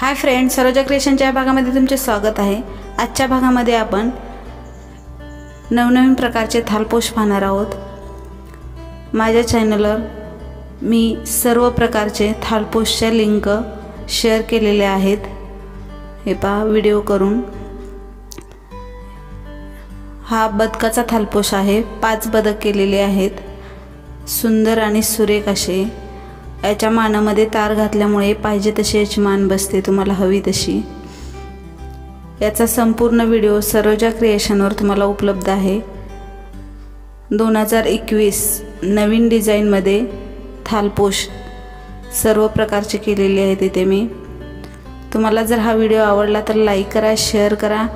Hi friends, Saroja क्रिएशनच्या या भागामध्ये तुमचे स्वागत आहे। आजच्या भागामध्ये आपण नवनवीन प्रकारचे थालपोष पाहणार आहोत। माझ्या चॅनलवर मी सर्व प्रकारचे थालपोषचे लिंक शेअर केलेले आहेत, हे पहा व्हिडिओ करून। हा बदकाचा थालपोष आहे, 5 बदक केलेले आहेत, सुंदर आणि सुरेख असे। याच्या मानामध्ये तार घातल्यामुळे पाहिजे तशी याची मान बसते, तुम्हाला हवी तशी। याचा संपूर्ण व्हिडिओ सरोजा क्रिएशनवर तुम्हाला उपलब्ध आहे। 2021 नवीन डिझाइनमध्ये थालपोष सर्व प्रकारचे केलेले आहेत इथे मी। तुम्हाला जर हा व्हिडिओ आवडला तर लाईक करा, शेअर करा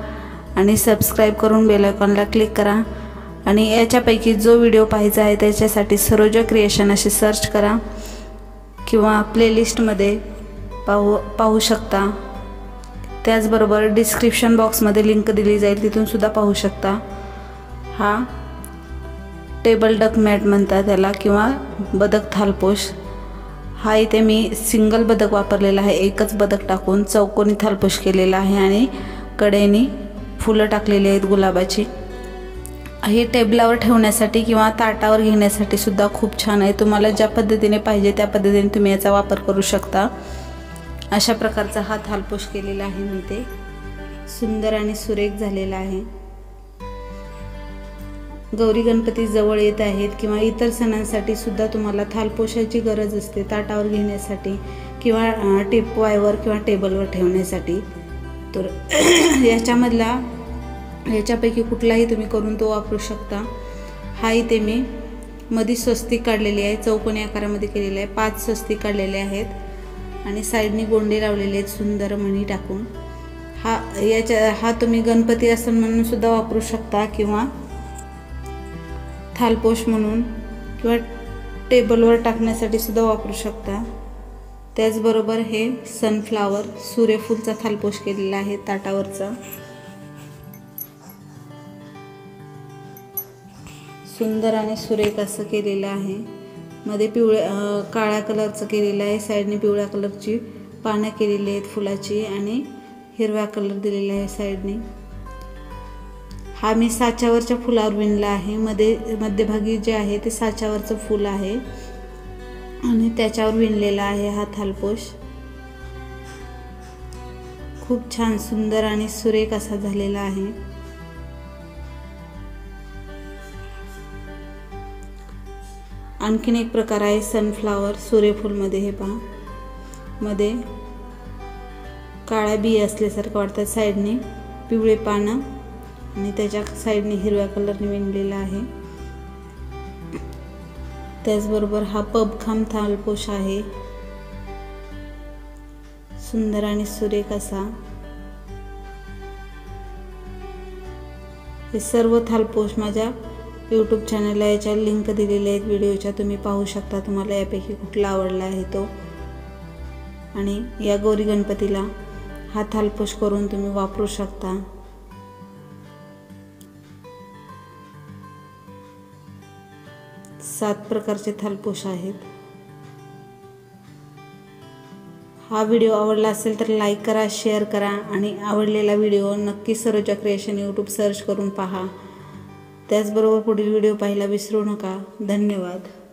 आणि सबस्क्राइब करून बेल आयकॉनला क्लिक करा। आणि याच्यापैकी जो व्हिडिओ पाहिजे आहे त्याच्यासाठी सरोजा क्रिएशन असे सर्च करा किंवा प्लेलिस्ट मध्ये पाहू शकता। त्याचबरोबर डिस्क्रिप्शन बॉक्स मध्ये लिंक दिली जाईल, तिथून सुद्धा पाहू शकता। हा टेबल डक मॅट म्हणतात त्याला किंवा बदक थालपोष। हा इथे मी सिंगल बदक वापरलेला आहे, एकच बदक टाकून चौकोनी थालपोष केलेला आहे आणि कडेनी फुले टाकलेली आहेत गुलाबाची। हे टेबलावर ठेवण्यासाठी किंवा ताटावर घेण्यासाठी सुद्धा खूप छान आहे। तुम्हाला ज्या पद्धतीने पाहिजे त्या पद्धतीने तुम्ही याचा वापर करू शकता। अशा प्रकारचा हा थालपोष केलेला आहे मी, ते सुंदर आणि सुरेख झालेला आहे। गौरी गणपती जवळ येत आहेत किंवा इतर सणांसाठी सुद्धा तुम्हाला थालपोषाची गरज असते, ताटावर घेण्यासाठी किंवा टिपवायवर किंवा टेबलवर ठेवण्यासाठी। तर याच्यापैकी कुठलाही तुम्ही करून तो वापरू शकता। हा इथे मी मधी स्वस्तिक काढलेली आहे, चौकोनी आकारामध्ये केलेली आहे, 5 स्वस्तिक काढलेले आहेत आणि साईडनी गोंडे लावलेले आहेत सुंदर मणी टाकून। हा तुम्ही गणपती आसन म्हणून सुद्धा वापरू शकता किंवा थालपोष म्हणून किंवा टेबलवर टाकण्यासाठी सुद्धा वापरू शकता। त्याचबरोबर हे सनफ्लावर सूर्यफूलचा थालपोष केलेला आहे ताटावरचा, सुंदर आणि सुरेख असं केलेलं आहे। मध्ये काळ्या कलरचं केलेलं आहे, साईडने पिवळ्या कलरची पानं केलेली आहेत फुलाची आणि हिरवा कलर दिलेला आहे साईडने। हा मी साच्यावरच्या फुलावर विणला आहे, मध्यभागी जे आहे ते साच्यावरचं फूल आहे आणि त्याच्यावर विणलेला आहे हा थालपोष। खूप छान सुंदर आणि सुरेख असा झालेला आहे। आणखीन एक प्रकार आहे सनफ्लावर सूर्यफूलमध्ये, हे पहा मध्ये काळ्या बिया असल्यासारखं वाटतात, साईडने पिवळे पानं आणि त्याच्या साईडने हिरव्या कलरने विणलेला आहे। त्याचबरोबर हा पबखाम थालपोष आहे, सुंदर आणि सुरेख असा। हे सर्व थालपोष माझ्या यूट्यूब चॅनलला याच्या लिंक दिलेल्या आहेत व्हिडिओच्या, तुम्ही पाहू शकता। तुम्हाला यापैकी कुठला आवडला आहे तो। आणि या गौरी गणपतीला हा थालपोष करून तुम्ही वापरू शकता। सात प्रकारचे थालपोष आहेत। हा व्हिडिओ आवडला असेल तर लाईक करा, शेअर करा आणि आवडलेला व्हिडिओ नक्की सरोजा क्रिएशन यूट्यूब सर्च करून पहा। त्याचबरोबर पुढील व्हिडिओ पाहायला विसरू नका। धन्यवाद।